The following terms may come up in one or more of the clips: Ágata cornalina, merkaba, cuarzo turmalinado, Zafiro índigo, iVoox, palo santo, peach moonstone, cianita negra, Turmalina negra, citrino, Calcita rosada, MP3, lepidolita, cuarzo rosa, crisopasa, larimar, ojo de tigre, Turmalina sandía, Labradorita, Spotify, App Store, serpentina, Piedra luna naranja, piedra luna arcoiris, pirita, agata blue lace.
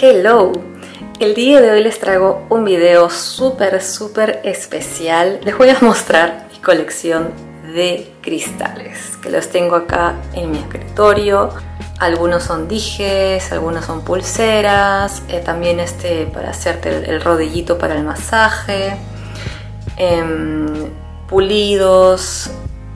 Hello, el día de hoy les traigo un video súper especial. Les voy a mostrar mi colección de cristales, que los tengo acá en mi escritorio. Algunos son dijes, algunos son pulseras, también para hacerte el rodillito para el masaje, pulidos,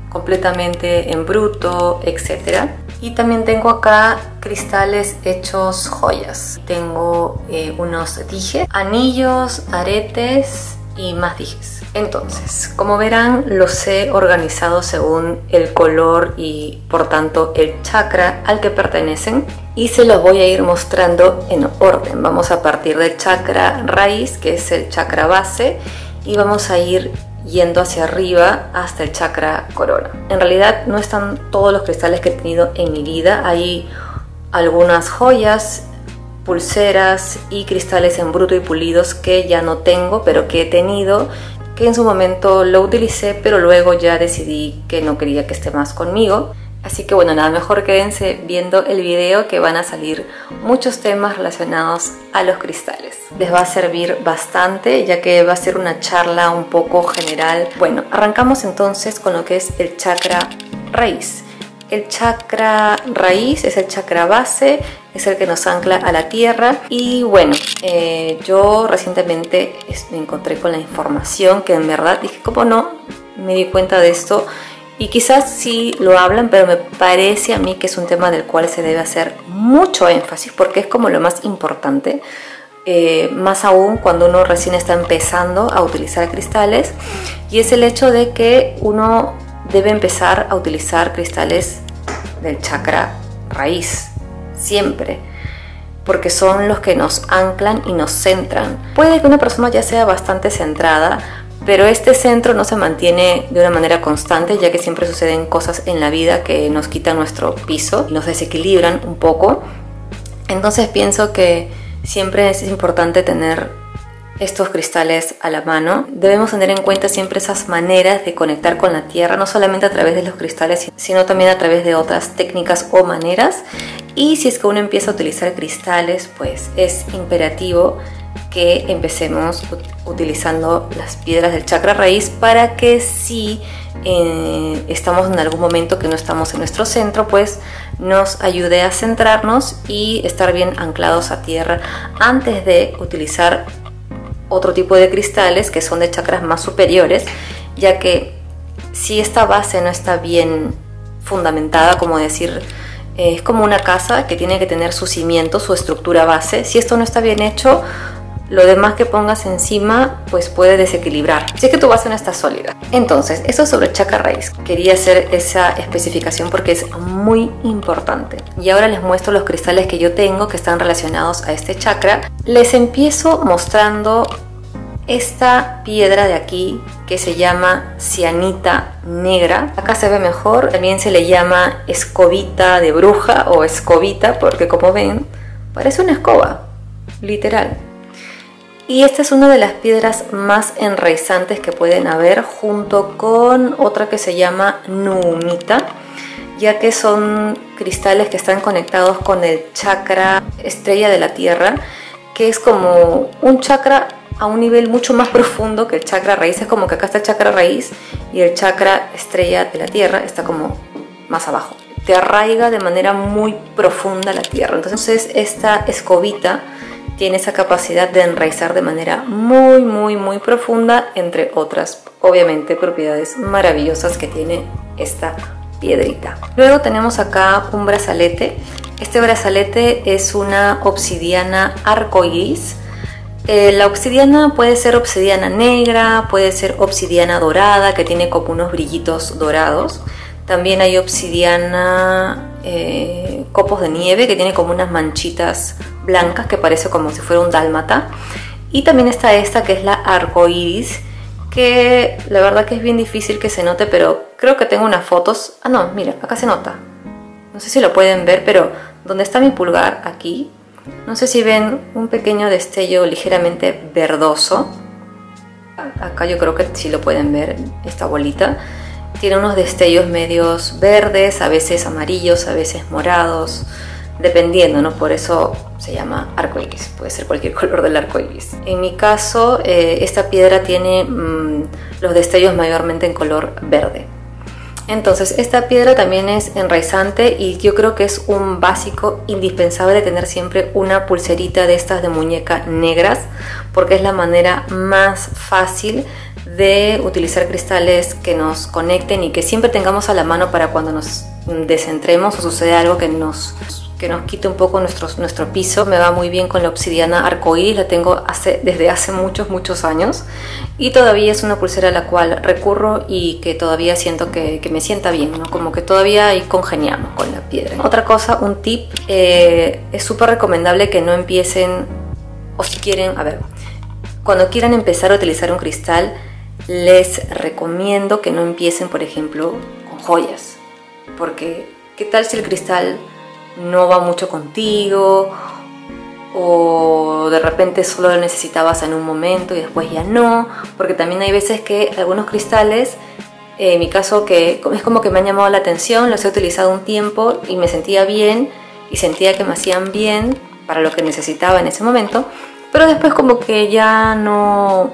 completamente en bruto, etcétera. Y también tengo acá cristales hechos joyas. Tengo unos dijes, anillos, aretes y más dijes. Entonces, como verán, los he organizado según el color y por tanto el chakra al que pertenecen. Y se los voy a ir mostrando en orden. Vamos a partir del chakra raíz, que es el chakra base, y vamos a ir yendo hacia arriba hasta el chakra corona. En realidad no están todos los cristales que he tenido en mi vida. Hay algunas joyas, pulseras y cristales en bruto y pulidos que ya no tengo, pero que he tenido, que en su momento lo utilicé, pero luego ya decidí que no quería que esté más conmigo. Así que bueno, nada, mejor quédense viendo el video, que van a salir muchos temas relacionados a los cristales. Les va a servir bastante, ya que va a ser una charla un poco general. Bueno, arrancamos entonces con lo que es el chakra raíz. El chakra raíz es el chakra base, es el que nos ancla a la tierra. Y bueno, yo recientemente me encontré con la información que en verdad dije, ¿cómo no? Me di cuenta de esto. Y quizás sí lo hablan, pero me parece a mí que es un tema del cual se debe hacer mucho énfasis, porque es como lo más importante, más aún cuando uno recién está empezando a utilizar cristales, y es el hecho de que uno debe empezar a utilizar cristales del chakra raíz, siempre, porque son los que nos anclan y nos centran. Puede que una persona ya sea bastante centrada, pero este centro no se mantiene de una manera constante, ya que siempre suceden cosas en la vida que nos quitan nuestro piso, nos desequilibran un poco. Entonces pienso que siempre es importante tener estos cristales a la mano. Debemos tener en cuenta siempre esas maneras de conectar con la tierra, no solamente a través de los cristales, sino también a través de otras técnicas o maneras. Y si es que uno empieza a utilizar cristales, pues es imperativo que empecemos utilizando las piedras del chakra raíz, para que si estamos en algún momento que no estamos en nuestro centro, pues nos ayude a centrarnos y estar bien anclados a tierra antes de utilizar otro tipo de cristales que son de chakras más superiores, ya que si esta base no está bien fundamentada, como decir, es como una casa que tiene que tener su cimiento, su estructura base. Si esto no está bien hecho, lo demás que pongas encima pues puede desequilibrar, si es que tu base no está sólida. Entonces, eso es sobre el chakra raíz. Quería hacer esa especificación porque es muy importante. Y ahora les muestro los cristales que yo tengo que están relacionados a este chakra. Les empiezo mostrando esta piedra de aquí, que se llama cianita negra. Acá se ve mejor. También se le llama escobita de bruja o escobita, porque como ven, parece una escoba, literal. Y esta es una de las piedras más enraizantes que pueden haber, junto con otra que se llama numita, ya que son cristales que están conectados con el chakra estrella de la tierra, que es como un chakra a un nivel mucho más profundo que el chakra raíz. Es como que acá está el chakra raíz y el chakra estrella de la tierra está como más abajo. Te arraiga de manera muy profunda la tierra. Entonces esta escobita tiene esa capacidad de enraizar de manera muy profunda, entre otras, obviamente, propiedades maravillosas que tiene esta piedrita. Luego tenemos acá un brazalete. Este brazalete es una obsidiana arcoíris. La obsidiana puede ser obsidiana negra, puede ser obsidiana dorada, que tiene como unos brillitos dorados. También hay obsidiana copos de nieve, que tiene como unas manchitas blancas que parece como si fuera un dálmata. Y también está esta, que es la arcoíris, que la verdad que es bien difícil que se note, pero creo que tengo unas fotos. Ah, no, mira, acá se nota. No sé si lo pueden ver, pero donde está mi pulgar, aquí, no sé si ven un pequeño destello ligeramente verdoso. Acá yo creo que sí lo pueden ver, esta bolita. Tiene unos destellos medios verdes, a veces amarillos, a veces morados, dependiendo, ¿no? Por eso se llama arcoíris, puede ser cualquier color del arcoíris. En mi caso, esta piedra tiene los destellos mayormente en color verde. Entonces, esta piedra también es enraizante y yo creo que es un básico indispensable tener siempre una pulserita de estas de muñeca negras, porque es la manera más fácil de utilizar cristales que nos conecten y que siempre tengamos a la mano para cuando nos descentremos o sucede algo que nos quite un poco nuestro piso. Me va muy bien con la obsidiana arcoíris, la tengo desde hace muchos años y todavía es una pulsera a la cual recurro y que todavía siento que me sienta bien, ¿no? Como que todavía ahí congeniamos con la piedra. Otra cosa, un tip, es súper recomendable que no empiecen, o si quieren, cuando quieran empezar a utilizar un cristal, les recomiendo que no empiecen, por ejemplo, con joyas, porque ¿qué tal si el cristal no va mucho contigo o de repente solo lo necesitabas en un momento y después ya no? Porque también hay veces que algunos cristales, en mi caso, que es como que me han llamado la atención, los he utilizado un tiempo y me sentía bien y sentía que me hacían bien para lo que necesitaba en ese momento, pero después como que ya no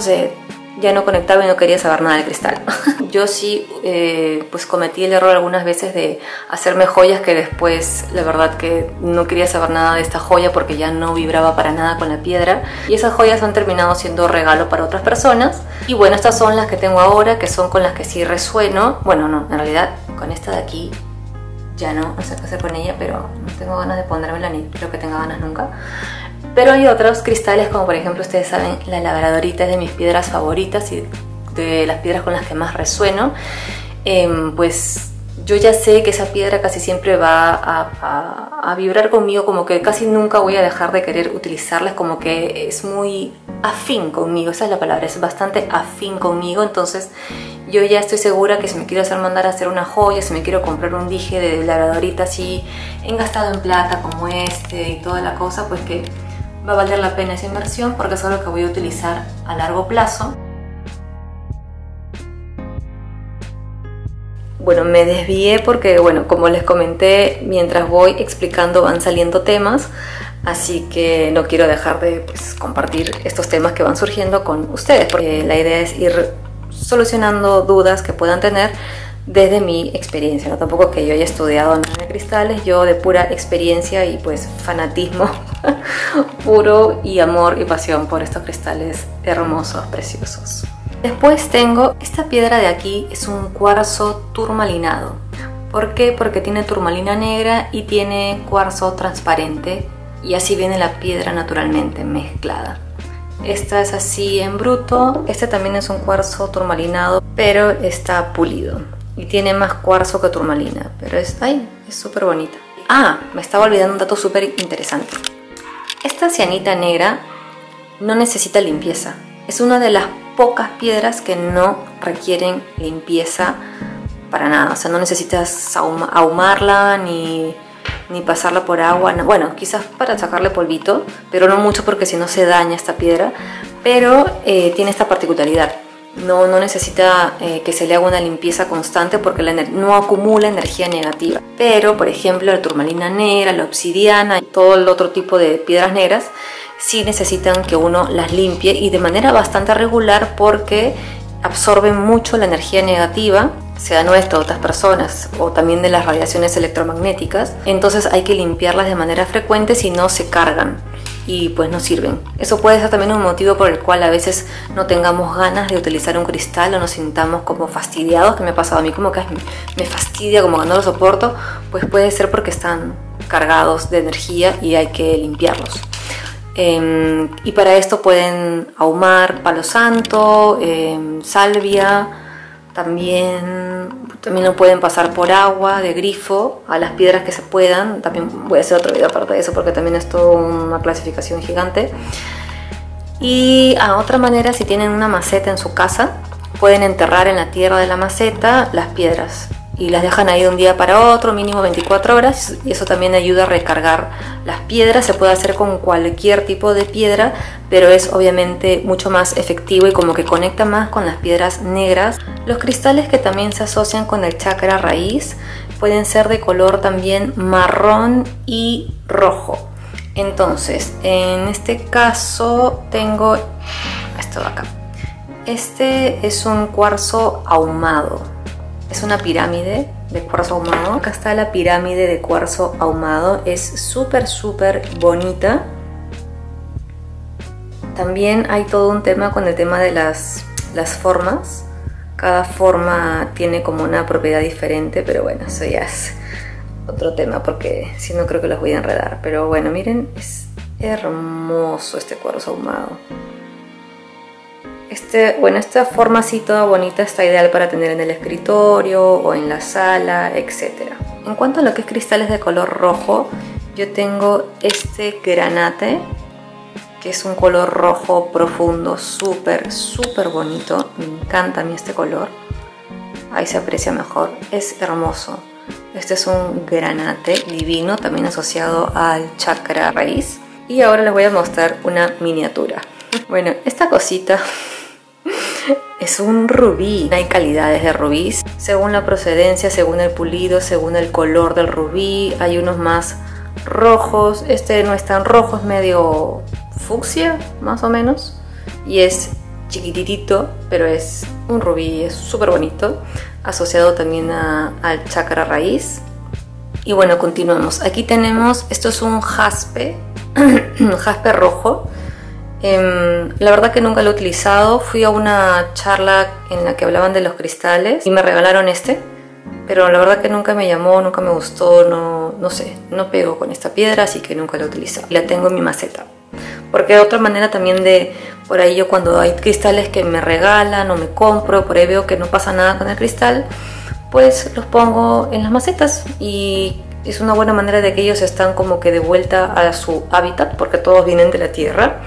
sé, ya no conectaba y no quería saber nada del cristal. Yo sí pues cometí el error algunas veces de hacerme joyas que después la verdad que no quería saber nada de esta joya porque ya no vibraba para nada con la piedra, y esas joyas han terminado siendo regalo para otras personas. Y bueno, estas son las que tengo ahora, que son con las que sí resueno. Bueno, no, en realidad con esta de aquí ya no sé qué hacer con ella, pero no tengo ganas de ponérmela ni creo que tenga ganas nunca. Pero hay otros cristales, como por ejemplo, ustedes saben, la labradorita es de mis piedras favoritas y de las piedras con las que más resueno. Pues yo ya sé que esa piedra casi siempre va a vibrar conmigo, como que casi nunca voy a dejar de querer utilizarla, como que es muy afín conmigo, esa es la palabra, es bastante afín conmigo. Entonces yo ya estoy segura que si me quiero hacer mandar a hacer una joya, si me quiero comprar un dije de labradorita así engastado en plata como este y toda la cosa, pues que va a valer la pena esa inversión porque es algo que voy a utilizar a largo plazo. Bueno, me desvié porque, bueno, como les comenté, mientras voy explicando van saliendo temas, así que no quiero dejar de compartir estos temas que van surgiendo con ustedes, porque la idea es ir solucionando dudas que puedan tener desde mi experiencia, ¿no? Tampoco que yo haya estudiado nada de cristales, yo de pura experiencia y pues fanatismo puro y amor y pasión por estos cristales hermosos, preciosos. Después tengo esta piedra de aquí, es un cuarzo turmalinado. ¿Por qué? Porque tiene turmalina negra y tiene cuarzo transparente, y así viene la piedra naturalmente mezclada. Esta es así en bruto, este también es un cuarzo turmalinado, pero está pulido y tiene más cuarzo que turmalina, pero es súper bonita. Ah, me estaba olvidando un dato súper interesante. Esta cianita negra no necesita limpieza, es una de las pocas piedras que no requieren limpieza para nada, o sea, no necesitas ahumarla ni pasarla por agua, no. Bueno, quizás para sacarle polvito, pero no mucho porque si no se daña esta piedra, pero tiene esta particularidad, no necesita que se le haga una limpieza constante porque no acumula energía negativa. Pero por ejemplo la turmalina negra, la obsidiana y todo el otro tipo de piedras negras sí necesitan que uno las limpie y de manera bastante regular porque absorben mucho la energía negativa, sea nuestra o otras personas, o también de las radiaciones electromagnéticas. Entonces hay que limpiarlas de manera frecuente, si no se cargan y pues no sirven. Eso puede ser también un motivo por el cual a veces no tengamos ganas de utilizar un cristal o nos sintamos como fastidiados, que me ha pasado a mí, como que me fastidia, como que no lo soporto, pues puede ser porque están cargados de energía y hay que limpiarlos. Y para esto pueden ahumar palo santo, salvia, también lo pueden pasar por agua de grifo a las piedras que se puedan. También voy a hacer otro video aparte de eso porque también es toda una clasificación gigante. Y a otra manera, si tienen una maceta en su casa, pueden enterrar en la tierra de la maceta las piedras y las dejan ahí de un día para otro, mínimo 24 horas, y eso también ayuda a recargar las piedras. Se puede hacer con cualquier tipo de piedra, pero es obviamente mucho más efectivo y como que conecta más con las piedras negras. Los cristales que también se asocian con el chakra raíz pueden ser de color también marrón y rojo. Entonces, en este caso tengo esto de acá. Este es un cuarzo ahumado. Es una pirámide de cuarzo ahumado. Acá está la pirámide de cuarzo ahumado. Es súper, súper bonita. También hay todo un tema con el tema de las formas. Cada forma tiene como una propiedad diferente, pero bueno, eso ya es otro tema porque si no creo que los voy a enredar. Pero bueno, miren, es hermoso este cuarzo ahumado. Bueno, esta forma así toda bonita está ideal para tener en el escritorio o en la sala, etc. En cuanto a lo que es cristales de color rojo, yo tengo este granate, que es un color rojo profundo, súper, súper bonito. Me encanta a mí este color. Ahí se aprecia mejor. Es hermoso. Este es un granate divino, también asociado al chakra raíz. Y ahora les voy a mostrar una miniatura. Bueno, esta cosita es un rubí. Hay calidades de rubíes según la procedencia, según el pulido, según el color del rubí. Hay unos más rojos. Este no es tan rojo, es medio fucsia más o menos. Y es chiquititito, pero es un rubí, es súper bonito. Asociado también al chakra raíz. Y bueno, continuamos. Aquí tenemos, esto es un jaspe, un jaspe rojo. La verdad que nunca lo he utilizado. Fui a una charla en la que hablaban de los cristales y me regalaron este, pero la verdad que nunca me llamó, nunca me gustó, no sé, no pego con esta piedra, así que nunca la he utilizado. La tengo en mi maceta, porque otra manera también de, por ahí yo cuando hay cristales que me regalan o me compro, por ahí veo que no pasa nada con el cristal, pues los pongo en las macetas y es una buena manera de que ellos están como que de vuelta a su hábitat, porque todos vienen de la tierra.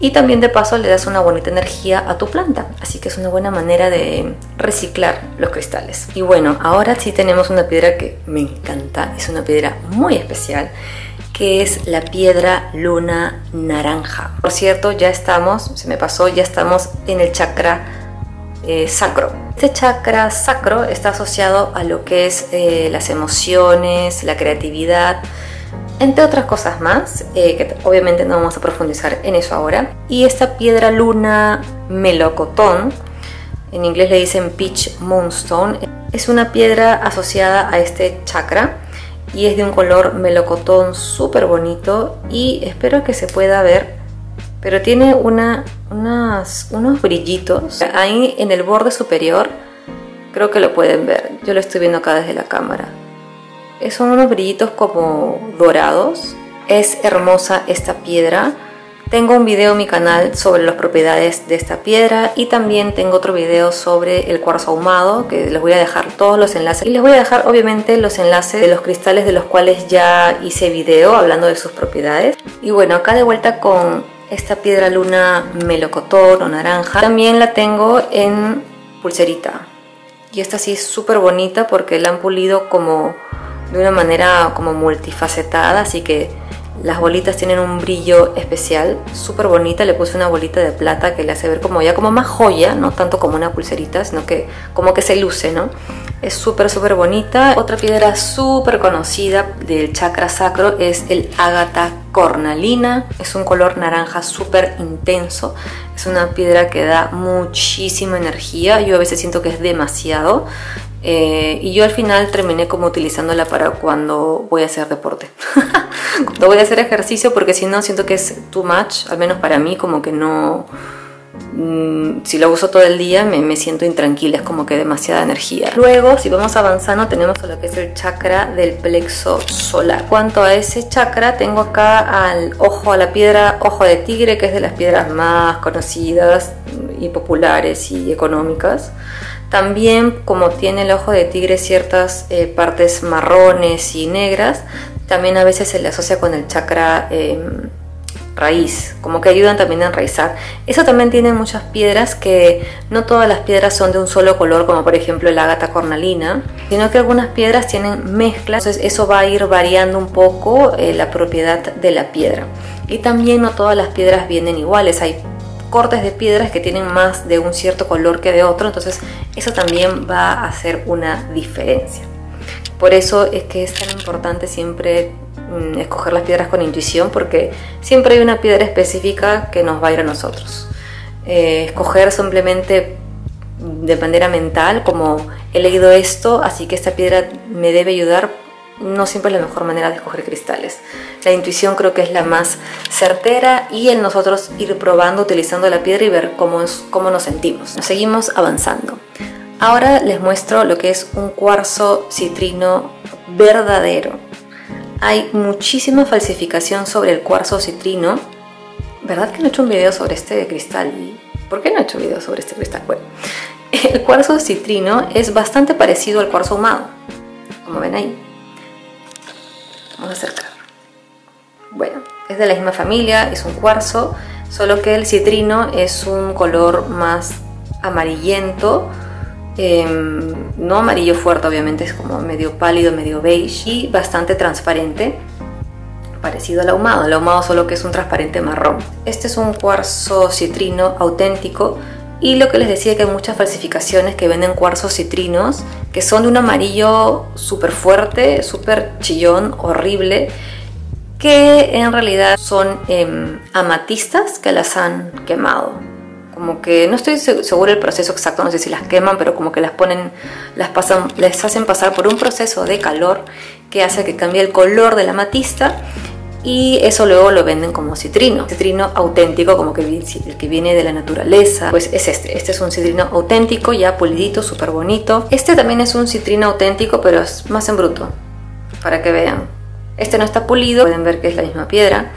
Y también de paso le das una bonita energía a tu planta, así que es una buena manera de reciclar los cristales. Y bueno, ahora sí tenemos una piedra que me encanta, es una piedra muy especial, que es la piedra luna naranja. Por cierto, ya estamos, se me pasó, ya estamos en el chakra sacro. Este chakra sacro está asociado a lo que es las emociones, la creatividad, entre otras cosas más, que obviamente no vamos a profundizar en eso ahora. Y esta piedra luna melocotón, en inglés le dicen peach moonstone, es una piedra asociada a este chakra y es de un color melocotón súper bonito y espero que se pueda ver. Pero tiene unos brillitos ahí en el borde superior, creo que lo pueden ver, yo lo estoy viendo acá desde la cámara. Son unos brillitos como dorados, es hermosa esta piedra. Tengo un video en mi canal sobre las propiedades de esta piedra y también tengo otro video sobre el cuarzo ahumado, que les voy a dejar todos los enlaces. Y les voy a dejar obviamente los enlaces de los cristales de los cuales ya hice video hablando de sus propiedades. Y bueno, acá de vuelta con esta piedra luna melocotón o naranja. También la tengo en pulserita. Y esta sí es súper bonita porque la han pulido como de una manera como multifacetada. Así que las bolitas tienen un brillo especial. Súper bonita. Le puse una bolita de plata que le hace ver como ya como más joya. No tanto como una pulserita, sino que como que se luce, ¿no? Es súper, súper bonita. Otra piedra súper conocida del chakra sacro es el ágata cornalina. Es un color naranja súper intenso. Es una piedra que da muchísima energía. Yo a veces siento que es demasiado. Y yo al final terminé como utilizándola para cuando voy a hacer deporte. Cuando voy a hacer ejercicio, porque si no siento que es too much. Al menos para mí como que no... si lo uso todo el día me siento intranquila, es como que demasiada energía. Luego, si vamos avanzando, tenemos lo que es el chakra del plexo solar. Cuanto a ese chakra, tengo acá al ojo, a la piedra ojo de tigre, que es de las piedras más conocidas y populares y económicas. También, como tiene el ojo de tigre ciertas partes marrones y negras, también a veces se le asocia con el chakra raíz, como que ayudan también a enraizar. Eso también tiene muchas piedras, que no todas las piedras son de un solo color, como por ejemplo la ágata cornalina, sino que algunas piedras tienen mezclas, entonces eso va a ir variando un poco la propiedad de la piedra. Y también no todas las piedras vienen iguales, hay cortes de piedras que tienen más de un cierto color que de otro, entonces eso también va a hacer una diferencia. Por eso es que es tan importante siempre escoger las piedras con intuición, porque siempre hay una piedra específica que nos va a ir a nosotros. Escoger simplemente de manera mental, como he leído esto, así que esta piedra me debe ayudar, no siempre es la mejor manera de escoger cristales. La intuición creo que es la más certera, y en nosotros ir probando, utilizando la piedra y ver cómo nos sentimos. Nos seguimos avanzando. Ahora les muestro lo que es un cuarzo citrino verdadero. Hay muchísima falsificación sobre el cuarzo citrino. ¿Verdad que no he hecho un video sobre este cristal? ¿Por qué no he hecho video sobre este cristal? Bueno, el cuarzo citrino es bastante parecido al cuarzo ahumado, como ven ahí. Vamos a acercar. Bueno, es de la misma familia, es un cuarzo, solo que el citrino es un color más amarillento, no amarillo fuerte, obviamente, es como medio pálido, medio beige y bastante transparente, parecido al ahumado. El ahumado solo que es un transparente marrón. Este es un cuarzo citrino auténtico. Y lo que les decía, que hay muchas falsificaciones que venden cuarzos citrinos que son de un amarillo súper fuerte, súper chillón, horrible, que en realidad son amatistas que las han quemado. Como que no estoy segura del proceso exacto, no sé si las queman, pero como que las ponen, les hacen pasar por un proceso de calor que hace que cambie el color de la amatista. Y eso luego lo venden como citrino. Citrino auténtico, como que el que viene de la naturaleza, pues es este. Este es un citrino auténtico, ya pulidito, súper bonito. Este también es un citrino auténtico, pero es más en bruto, para que vean. Este no está pulido, pueden ver que es la misma piedra,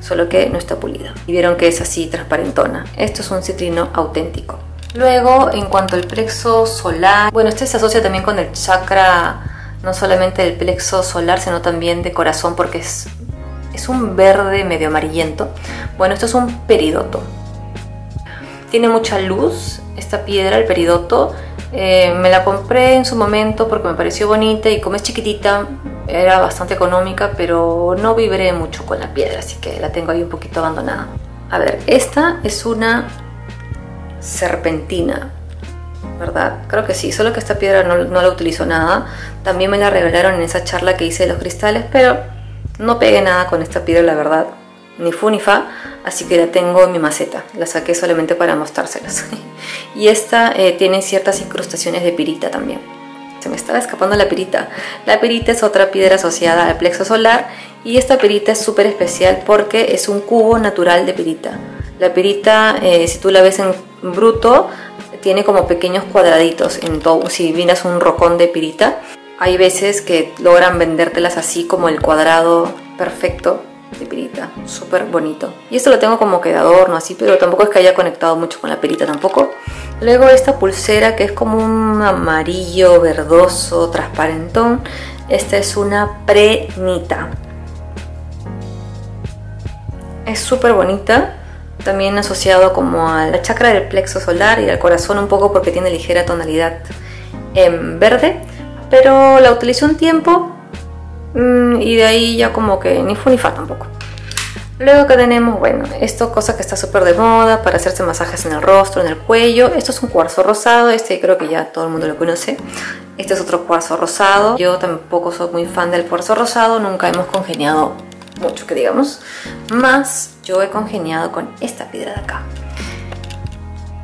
solo que no está pulido. Y vieron que es así, transparentona. Esto es un citrino auténtico. Luego, en cuanto al plexo solar, bueno, este se asocia también con el chakra, no solamente del plexo solar, sino también de corazón, porque es un verde medio amarillento. Bueno, esto es un peridoto. Tiene mucha luz esta piedra, el peridoto. Me la compré en su momento porque me pareció bonita, y como es chiquitita era bastante económica, pero no vibré mucho con la piedra, así que la tengo ahí un poquito abandonada. A ver, esta es una serpentina, ¿verdad? Creo que sí, solo que esta piedra no la utilizo nada. También me la regalaron en esa charla que hice de los cristales, pero no pegué nada con esta piedra, la verdad, ni fu ni fa, así que la tengo en mi maceta, la saqué solamente para mostrárselas. Y esta tiene ciertas incrustaciones de pirita también. Se me estaba escapando la pirita. La pirita es otra piedra asociada al plexo solar, y esta pirita es súper especial porque es un cubo natural de pirita. La pirita, si tú la ves en bruto, tiene como pequeños cuadraditos, si miras un rocón de pirita. Hay veces que logran vendértelas así como el cuadrado perfecto de pirita, súper bonito. Y esto lo tengo como que de adorno así, pero tampoco es que haya conectado mucho con la pirita tampoco. Luego esta pulsera que es como un amarillo verdoso, transparentón. Esta es una prehnita. Es súper bonita, también asociado como a la chakra del plexo solar y al corazón un poco, porque tiene ligera tonalidad en verde. Pero la utilicé un tiempo y de ahí ya como que ni fu ni fa tampoco. Luego que tenemos, bueno, esto, cosa que está súper de moda para hacerse masajes en el rostro, en el cuello. Esto es un cuarzo rosado, este creo que ya todo el mundo lo conoce. Este es otro cuarzo rosado. Yo tampoco soy muy fan del cuarzo rosado, nunca hemos congeniado mucho que digamos. Más yo he congeniado con esta piedra de acá,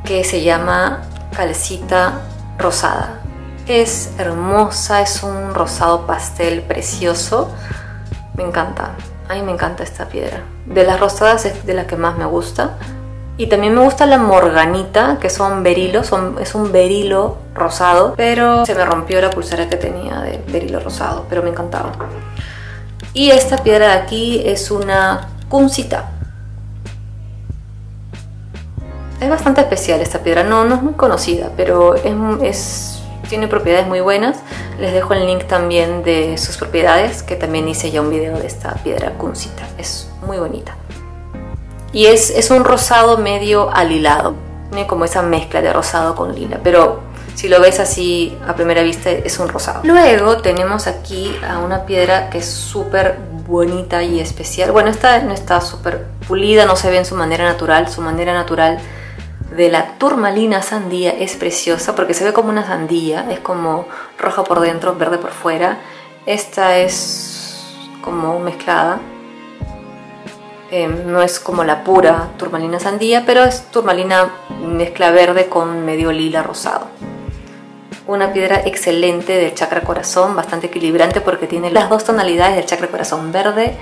que se llama Calcita rosada. Es hermosa, es un rosado pastel precioso. Me encanta, a mí me encanta esta piedra. De las rosadas es de las que más me gusta. Y también me gusta la morganita, que son berilos, es un berilo rosado. Pero se me rompió la pulsera que tenía de berilo rosado, pero me encantaba. Y esta piedra de aquí es una kunzita. Es bastante especial esta piedra, no es muy conocida, pero tiene propiedades muy buenas. Les dejo el link también de sus propiedades, que también hice ya un video de esta piedra Kunzita. Es muy bonita. Y es un rosado medio alilado. Tiene como esa mezcla de rosado con lila, pero si lo ves así a primera vista es un rosado. Luego tenemos aquí a una piedra que es súper bonita y especial. Bueno, esta no está súper pulida, no se ve en su manera natural. Su manera natural de la turmalina sandía es preciosa, porque se ve como una sandía, es como roja por dentro, verde por fuera, Esta es como mezclada, no es como la pura turmalina sandía, pero es turmalina mezcla verde con medio lila rosado. Una piedra excelente del chakra corazón, bastante equilibrante porque tiene las dos tonalidades del chakra corazón, verde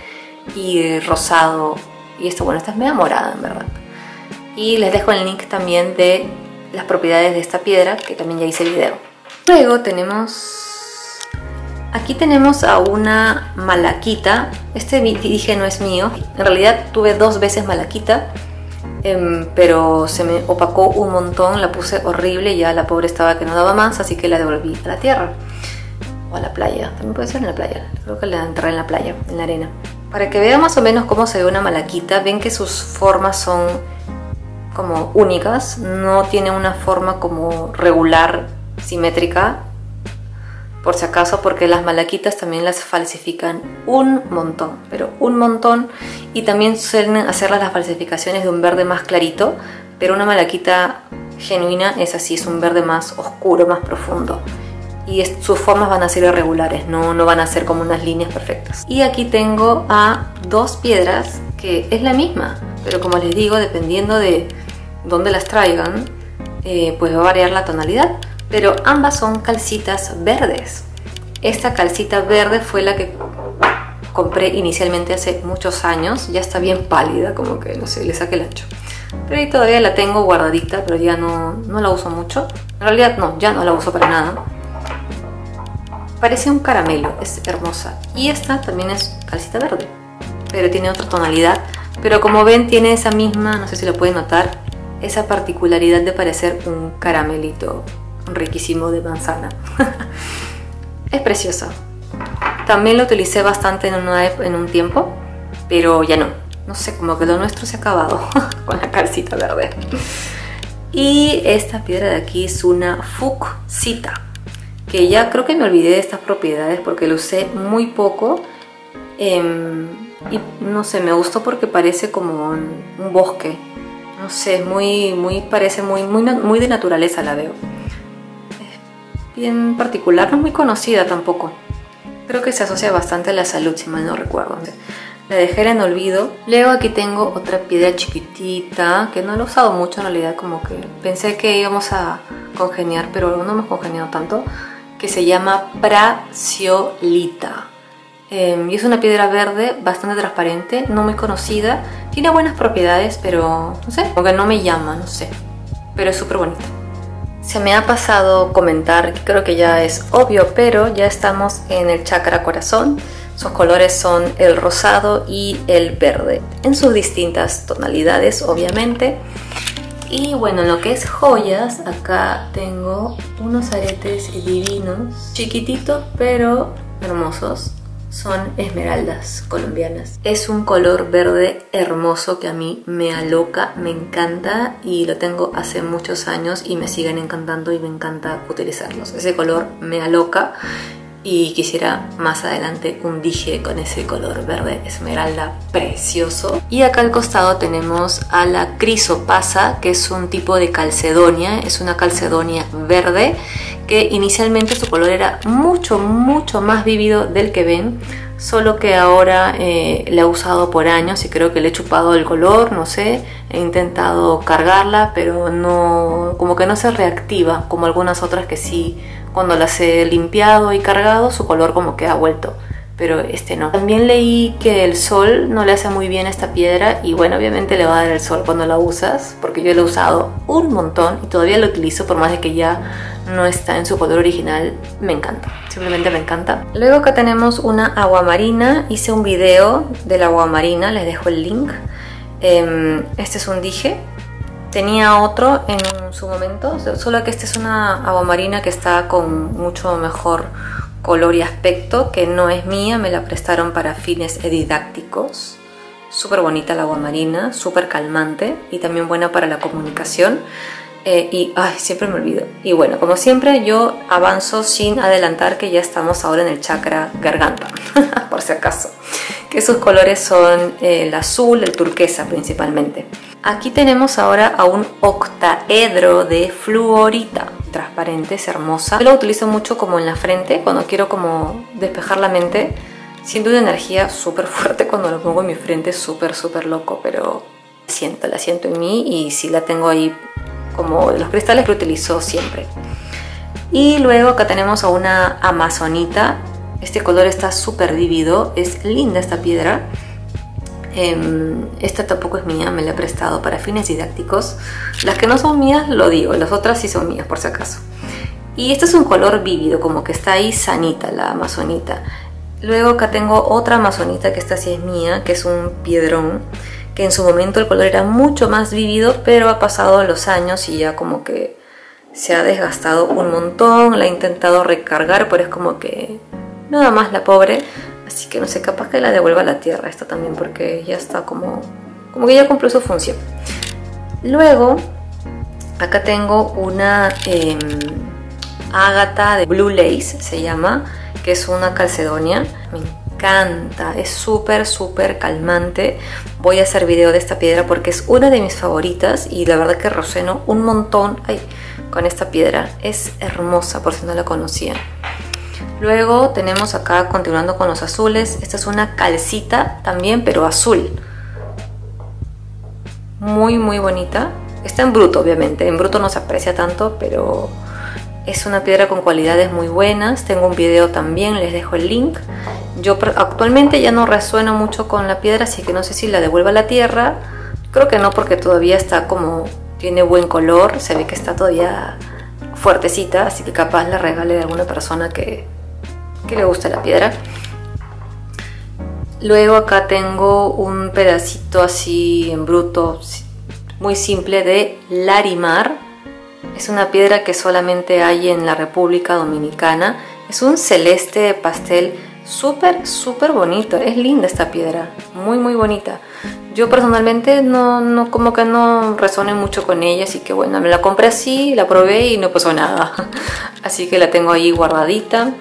y rosado. Y esto, bueno, esta es media morada en verdad. Y les dejo el link también de las propiedades de esta piedra, que también ya hice el video. Luego tenemos... aquí tenemos a una malaquita. Este dije no es mío. En realidad tuve dos veces malaquita, pero se me opacó un montón, la puse horrible, ya la pobre estaba que no daba más, así que la devolví a la tierra o a la playa, también puede ser en la playa, creo que la enterré en la playa, en la arena. Para que vean más o menos cómo se ve una malaquita, ven que sus formas son como únicas, no tiene una forma como regular, simétrica, por si acaso, porque las malaquitas también las falsifican un montón, pero un montón, y también suelen hacerlas las falsificaciones de un verde más clarito, pero una malaquita genuina es así, es un verde más oscuro, más profundo, y sus formas van a ser irregulares, no van a ser como unas líneas perfectas. Y aquí tengo a dos piedras que es la misma, pero como les digo, dependiendo de dónde las traigan, pues va a variar la tonalidad, pero ambas son calcitas verdes. Esta calcita verde fue la que compré inicialmente hace muchos años, ya está bien pálida, como que no sé, le saqué el ancho, pero ahí todavía la tengo guardadita, pero ya no la uso mucho, en realidad ya no la uso para nada. Parece un caramelo, es hermosa. Y esta también es calcita verde, pero tiene otra tonalidad, pero como ven tiene esa misma, no sé si lo pueden notar, esa particularidad de parecer un caramelito riquísimo de manzana. Es preciosa. También la utilicé bastante en un tiempo, pero ya no sé, como que lo nuestro se ha acabado con la calcita verde. Y esta piedra de aquí es una fucsia, que ya creo que me olvidé de estas propiedades porque lo usé muy poco, y no sé, me gustó porque parece como un bosque, no sé, parece muy de naturaleza, la veo bien particular, no es muy conocida tampoco, creo que se asocia bastante a la salud si mal no recuerdo, la dejé en olvido. Luego aquí tengo otra piedra chiquitita que no la he usado mucho en realidad, como que pensé que íbamos a congeniar pero no hemos congeniado tanto, que se llama prasiolita, y es una piedra verde bastante transparente, no muy conocida, tiene buenas propiedades pero no sé, porque no me llama, no sé, pero es súper bonita. Se me ha pasado comentar, creo que ya es obvio, pero ya estamos en el chakra corazón. Sus colores son el rosado y el verde, en sus distintas tonalidades obviamente. Y bueno, en lo que es joyas, acá tengo unos aretes divinos, chiquititos pero hermosos. Son esmeraldas colombianas. Es un color verde hermoso que a mí me aloca, me encanta, y lo tengo hace muchos años y me siguen encantando y me encanta utilizarlos. Ese color me aloca y quisiera más adelante un dije con ese color verde esmeralda precioso. Y acá al costado tenemos a la crisopasa, que es un tipo de calcedonia, es una calcedonia verde que inicialmente su color era mucho más vívido del que ven, solo que ahora la he usado por años y creo que le he chupado el color, no sé, he intentado cargarla pero no, como que no se reactiva como algunas otras que sí. Cuando las he limpiado y cargado, su color como que ha vuelto, pero este no. También leí que el sol no le hace muy bien a esta piedra, y bueno, obviamente le va a dar el sol cuando la usas, porque yo la he usado un montón y todavía la utilizo por más de que ya no está en su color original. Me encanta, simplemente me encanta. Luego acá tenemos una aguamarina, hice un video de la aguamarina, les dejo el link. Este es un dije. Tenía otro en su momento, solo que esta es una aguamarina que está con mucho mejor color y aspecto, que no es mía, me la prestaron para fines didácticos. Súper bonita la aguamarina, súper calmante y también buena para la comunicación. Siempre me olvido. Y bueno, como siempre yo avanzo sin adelantar que ya estamos ahora en el chakra garganta, por si acaso, que sus colores son el azul, el turquesa principalmente. Aquí tenemos ahora a un octaedro de fluorita, transparente, es hermosa. Yo lo utilizo mucho como en la frente, cuando quiero como despejar la mente. Siento una energía súper fuerte cuando lo pongo en mi frente, súper loco, pero la siento en mí y sí la tengo ahí como de los cristales que utilizo siempre. Y luego acá tenemos a una amazonita, este color está súper vivido, es linda esta piedra. Esta tampoco es mía, me la he prestado para fines didácticos. Las que no son mías lo digo, las otras sí son mías por si acaso. Y este es un color vívido, como que está ahí sanita la amazonita. Luego acá tengo otra amazonita que esta sí es mía, que es un piedrón, que en su momento el color era mucho más vívido, pero ha pasado los años y ya como que se ha desgastado un montón. La he intentado recargar, pero es como que nada más la pobre. Así que no sé, capaz que la devuelva a la tierra esta también, porque ya está como que ya cumplió su función. Luego, acá tengo una agata blue lace, se llama, que es una calcedonia. Me encanta, es súper calmante. Voy a hacer video de esta piedra porque es una de mis favoritas y la verdad que roceno un montón con esta piedra. Es hermosa, por si no la conocía. Luego tenemos acá, continuando con los azules, esta es una calcita también, pero azul. Muy bonita. Está en bruto, obviamente. En bruto no se aprecia tanto, pero es una piedra con cualidades muy buenas. Tengo un video también, les dejo el link. Yo actualmente ya no resueno mucho con la piedra, así que no sé si la devuelvo a la tierra. Creo que no, porque todavía está como... tiene buen color, se ve que está todavía fuertecita, así que capaz la regale a alguna persona que le gusta la piedra. Luego acá tengo un pedacito así en bruto, muy simple, de larimar. Es una piedra que solamente hay en la República Dominicana. Es un celeste pastel súper bonito. Es linda esta piedra, muy bonita. Yo personalmente no como que no resoné mucho con ella, así que bueno, me la compré así, la probé y no pasó nada. Así que la tengo ahí guardadita.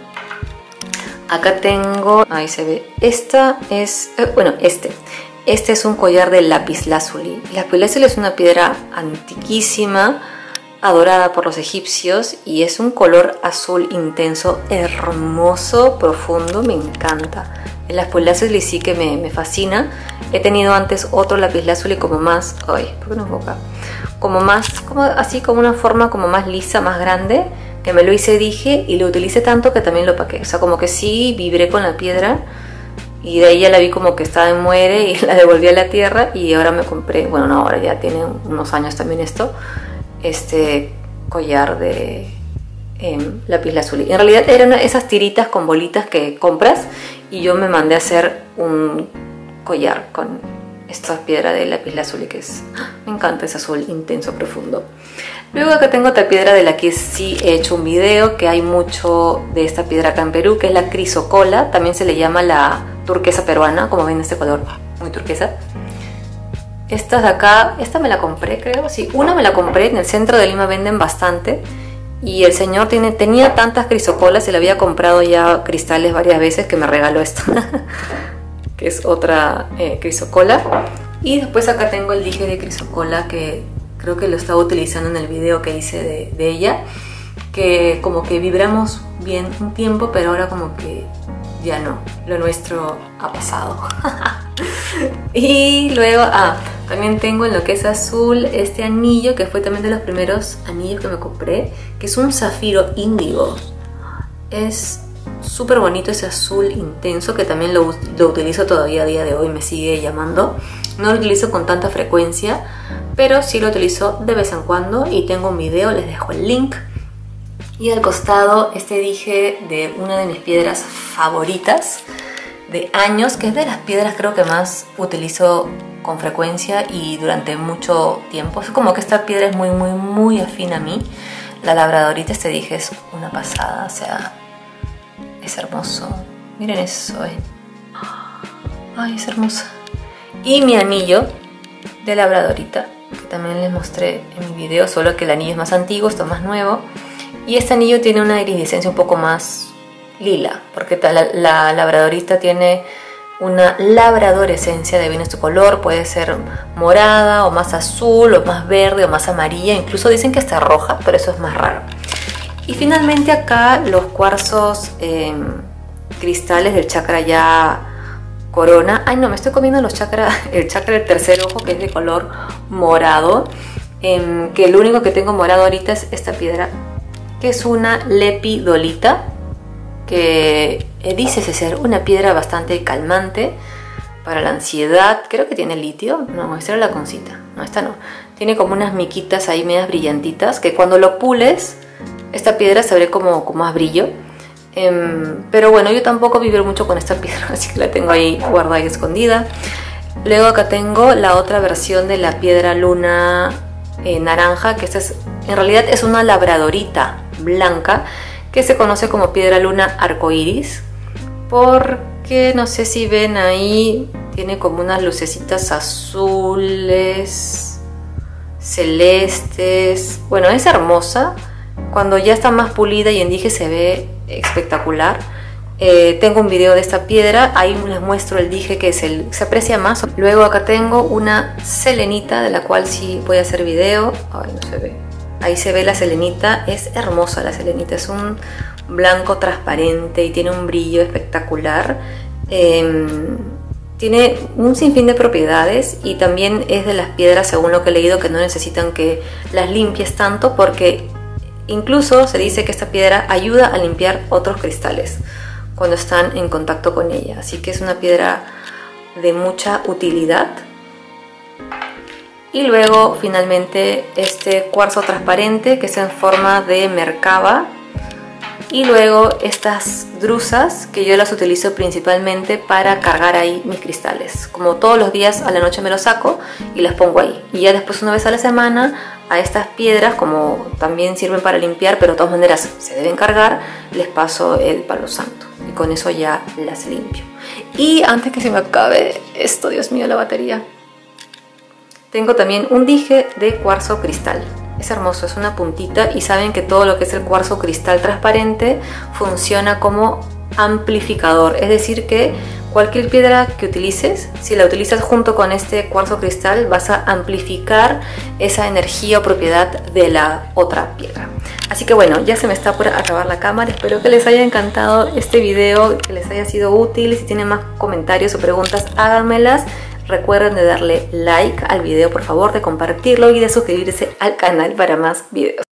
Acá tengo, ahí se ve, esta es, bueno, este es un collar de lapislázuli. Lapislázuli es una piedra antiquísima, adorada por los egipcios, y es un color azul intenso, hermoso, profundo, me encanta. El lapislázuli sí que me fascina. He tenido antes otro lapislázuli como más, ¿por qué no enfoca? Como más, así como una forma como más lisa, más grande, que me lo hice, dije, y lo utilicé tanto que también lo paqué. O sea, como que sí vibré con la piedra y de ahí ya la vi como que estaba en muere y la devolví a la tierra. Y ahora me compré, bueno, no, ahora ya tiene unos años también esto, este collar de lapislázuli. En realidad eran esas tiritas con bolitas que compras y yo me mandé a hacer un collar con esta piedra de lapislázuli, que es, me encanta ese azul intenso, profundo. Luego acá tengo otra piedra de la que sí he hecho un video, que hay mucho de esta piedra acá en Perú, que es la crisocola, también se le llama la turquesa peruana, como ven, este color muy turquesa. Estas de acá, esta me la compré, creo, sí, una me la compré, en el centro de Lima venden bastante. Y el señor tenía tantas crisocolas, y le había comprado ya cristales varias veces, que me regaló esta, que es otra crisocola. Y después acá tengo el dije de crisocola, que creo que lo estaba utilizando en el video que hice de ella, que como que vibramos bien un tiempo, pero ahora como que ya no, lo nuestro ha pasado. Y luego, también tengo en lo que es azul este anillo, que fue también de los primeros anillos que me compré, que es un zafiro índigo. Es súper bonito ese azul intenso, que también lo utilizo todavía a día de hoy, me sigue llamando. No lo utilizo con tanta frecuencia, pero sí lo utilizo de vez en cuando y tengo un video, les dejo el link. Y al costado este dije de una de mis piedras favoritas de años, que es de las piedras creo que más utilizo con frecuencia y durante mucho tiempo. Es como que esta piedra es muy afín a mí. La labradorita, este dije es una pasada, o sea, es hermoso. Miren eso, ay, es hermosa. Y mi anillo de labradorita, que también les mostré en mi video, solo que el anillo es más antiguo, esto es más nuevo. Y este anillo tiene una iridiscencia un poco más lila, porque la labradorita tiene una labradorescencia, de vino su color, puede ser morada o más azul o más verde o más amarilla, incluso dicen que está roja, pero eso es más raro. Y finalmente acá los cuarzos cristales del chakra ya corona. Ay no, me estoy comiendo los chakras, el chakra del tercer ojo, que es de color morado, que el único que tengo morado ahorita es esta piedra, que es una lepidolita, que dice ser una piedra bastante calmante para la ansiedad. Creo que tiene litio. No, esta era la Kunzita. No, esta no. Tiene como unas miquitas ahí medias brillantitas, que cuando lo pules, esta piedra se abre como más brillo. Pero bueno, yo tampoco vibro mucho con esta piedra, así que la tengo ahí guardada y escondida. Luego acá tengo la otra versión de la piedra luna naranja, que esta es, en realidad es una labradorita blanca, que se conoce como piedra luna arcoíris, porque no sé si ven ahí, tiene como unas lucecitas azules, celestes. Bueno, es hermosa. Cuando ya está más pulida y en dije se ve espectacular. Tengo un video de esta piedra, ahí les muestro el dije que se aprecia más. Luego acá tengo una selenita, de la cual sí voy a hacer video. Ay, no se ve. Ahí se ve la selenita, es hermosa la selenita, es un blanco transparente y tiene un brillo espectacular. Tiene un sinfín de propiedades y también es de las piedras, según lo que he leído, que no necesitan que las limpies tanto, porque incluso se dice que esta piedra ayuda a limpiar otros cristales cuando están en contacto con ella. Así que es una piedra de mucha utilidad. Y luego finalmente este cuarzo transparente, que es en forma de merkaba. Y luego estas drusas, que yo las utilizo principalmente para cargar ahí mis cristales. Como todos los días a la noche me los saco y las pongo ahí. Y ya después, una vez a la semana, a estas piedras, como también sirven para limpiar, pero de todas maneras se deben cargar, les paso el palo santo. Y con eso ya las limpio. Y antes que se me acabe esto, Dios mío, la batería. Tengo también un dije de cuarzo cristal. Es hermoso, es una puntita, y saben que todo lo que es el cuarzo cristal transparente funciona como amplificador. Es decir que cualquier piedra que utilices, si la utilizas junto con este cuarzo cristal, vas a amplificar esa energía o propiedad de la otra piedra. Así que bueno, ya se me está por acabar la cámara. Espero que les haya encantado este video, que les haya sido útil. Si tienen más comentarios o preguntas, háganmelas. Recuerden de darle like al video, por favor, de compartirlo y de suscribirse al canal para más videos.